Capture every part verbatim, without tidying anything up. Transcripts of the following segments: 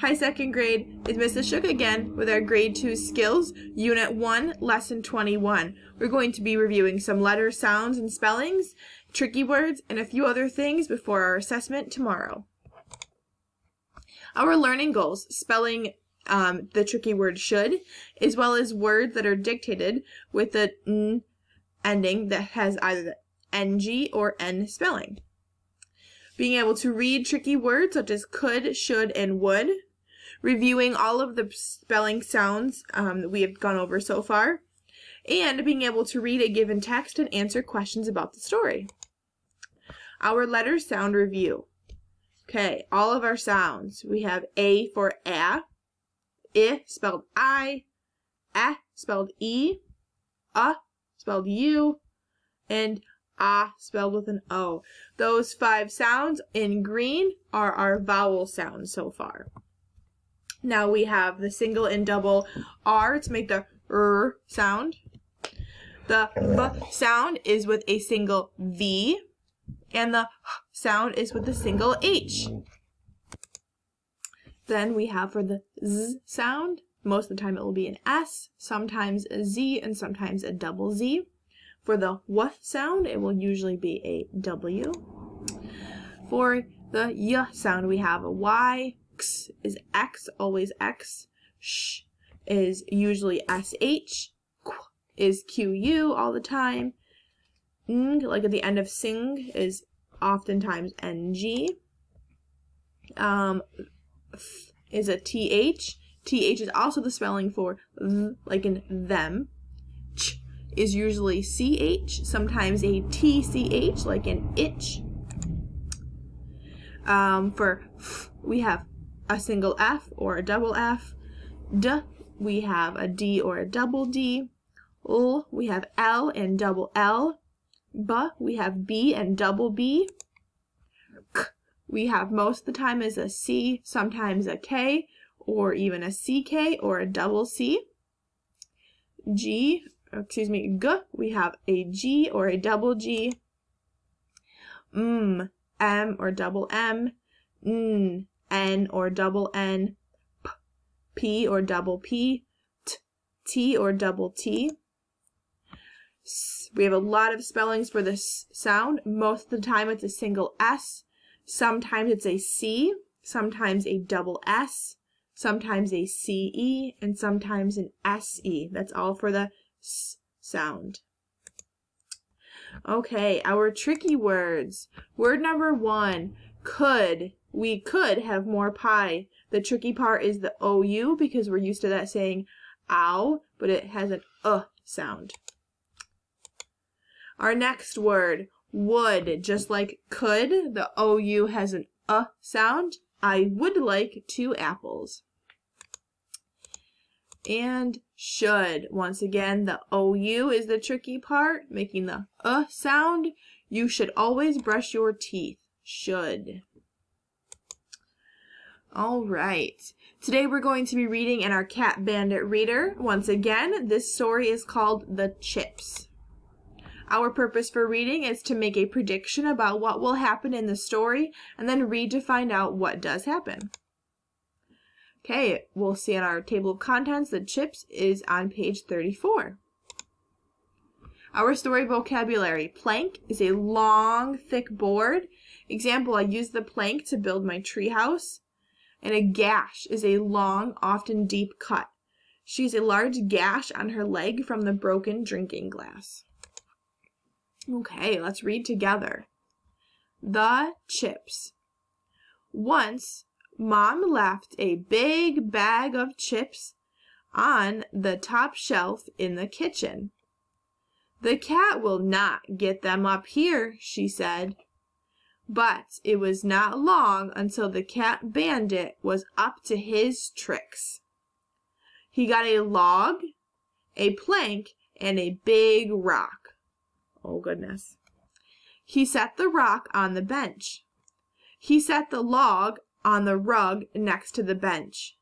Hi, second grade. It's Missus Shook again with our grade two skills, unit one, lesson twenty-one. We're going to be reviewing some letter sounds and spellings, tricky words, and a few other things before our assessment tomorrow. Our learning goals, spelling um, the tricky word should, as well as words that are dictated with the N ending that has either the N G or N spelling. Being able to read tricky words such as could, should, and would. Reviewing all of the spelling sounds um, that we have gone over so far, and being able to read a given text and answer questions about the story. Our letter sound review. Okay, all of our sounds. We have A for a, I spelled I, A spelled E, A spelled U, and ah spelled with an O. Those five sounds in green are our vowel sounds so far. Now we have the single and double R to make the R sound. The V sound is with a single V, and the H sound is with a single H. Then we have for the Z sound, most of the time it will be an S, sometimes a Z, and sometimes a double Z. For the W sound, it will usually be a W. For the Y sound, we have a Y. X is X, always X. Sh is usually S H. Qu is Q U all the time. Ng, like at the end of sing, is oftentimes N G. Um, th is a T H. T H is also the spelling for th, like in them. Ch is usually C H, sometimes a T C H, like an itch. Um, for F, we have a single F or a double F. D, we have a D or a double D. L, we have L and double L. B, we have B and double B. K, we have most of the time is a C, sometimes a K, or even a C K or a double C. G, excuse me, G, we have a G or a double G. M, M or double M. N, N or double N. P, P or double P. T, T or double T. S, we have a lot of spellings for this sound. Most of the time it's a single S. Sometimes it's a C. Sometimes a double S. Sometimes a C E. And sometimes an S E. That's all for the S sound. Okay, our tricky words. Word number one, could. We could have more pie. The tricky part is the O U because we're used to that saying ow, but it has an uh sound. Our next word, would. Just like could, the O U has an uh sound. I would like two apples. And should. Once again, the O U is the tricky part, making the uh sound. You should always brush your teeth. Should. All right. Today we're going to be reading in our Cat Bandit Reader. Once again, this story is called The Chips. Our purpose for reading is to make a prediction about what will happen in the story and then read to find out what does happen. Okay, we'll see in our table of contents that chips is on page thirty-four. Our story vocabulary. Plank is a long, thick board. Example, I used the plank to build my treehouse. And a gash is a long, often deep cut. She has a large gash on her leg from the broken drinking glass. Okay, let's read together. The chips. Once, Mom left a big bag of chips on the top shelf in the kitchen. The cat will not get them up here, she said. But it was not long until the Cat Bandit was up to his tricks. He got a log, a plank, and a big rock. Oh, goodness. He set the rock on the bench. He set the log on the rug next to the bench.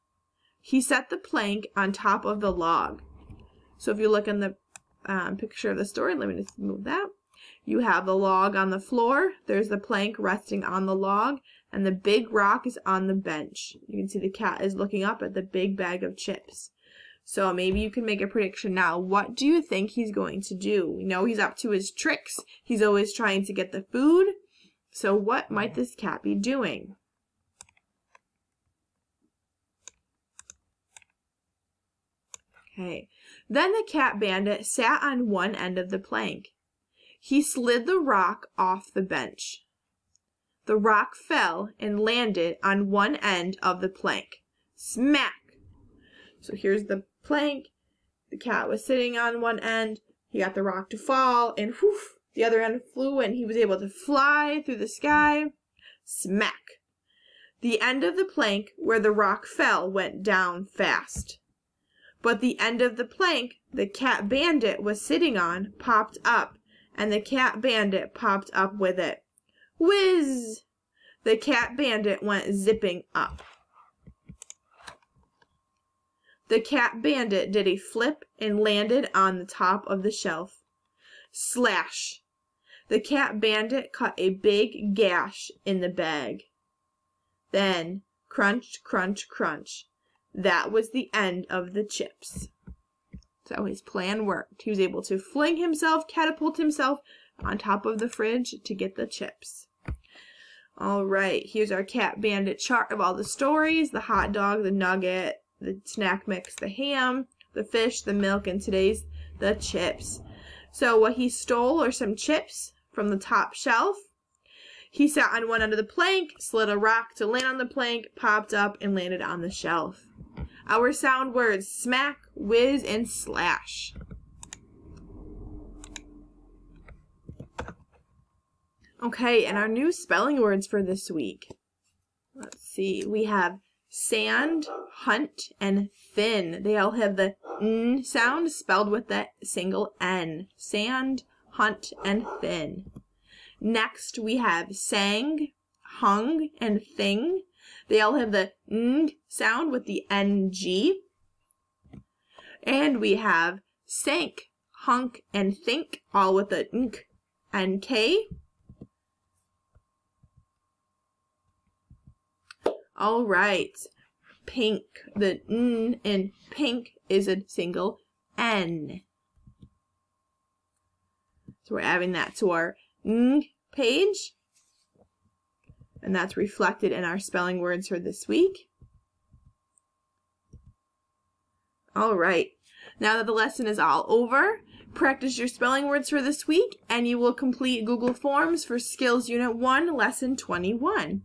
He set the plank on top of the log. So if you look in the um, picture of the story, let me just move that. You have the log on the floor. There's the plank resting on the log. and the big rock is on the bench. You can see the cat is looking up at the big bag of chips. So maybe you can make a prediction now. What do you think he's going to do? We know he's up to his tricks. He's always trying to get the food. So what might this cat be doing? Okay. Then the cat bandit sat on one end of the plank. He slid the rock off the bench. The rock fell and landed on one end of the plank. Smack! So here's the plank. The cat was sitting on one end. He got the rock to fall, and whew, the other end flew, and he was able to fly through the sky. Smack! The end of the plank where the rock fell went down fast. But the end of the plank the cat bandit was sitting on popped up, and the cat bandit popped up with it. Whiz! The cat bandit went zipping up. The cat bandit did a flip and landed on the top of the shelf. Slash! The cat bandit cut a big gash in the bag. Then, crunch, crunch, crunch. That was the end of the chips. So his plan worked. He was able to fling himself, catapult himself on top of the fridge to get the chips. All right, here's our Cat Bandit chart of all the stories: the hot dog, the nugget, the snack mix, the ham, the fish, the milk, and today's the chips. So what he stole are some chips from the top shelf. He sat on one end of the plank, slid a rock to land on the plank, popped up, and landed on the shelf. Our sound words: smack, whiz, and slash. Okay, and our new spelling words for this week. Let's see. We have sand, hunt, and thin. They all have the N sound spelled with that single N. Sand, hunt, and thin. Next, we have sang, hung, and thing. They all have the N sound with the N G. And we have sank, hunk, and think, all with the Nk and K. All right, pink. The N in pink is a single N. So we're adding that to our N page. And that's reflected in our spelling words for this week. All right, now that the lesson is all over, practice your spelling words for this week, and you will complete Google Forms for Skills Unit one, Lesson twenty-one.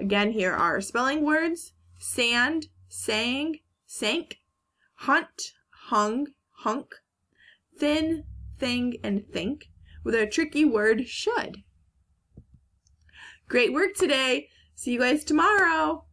Again, here are spelling words: sand, sang, sank, hunt, hung, hunk, thin, thing, and think, with our tricky word should. Great work today. See you guys tomorrow.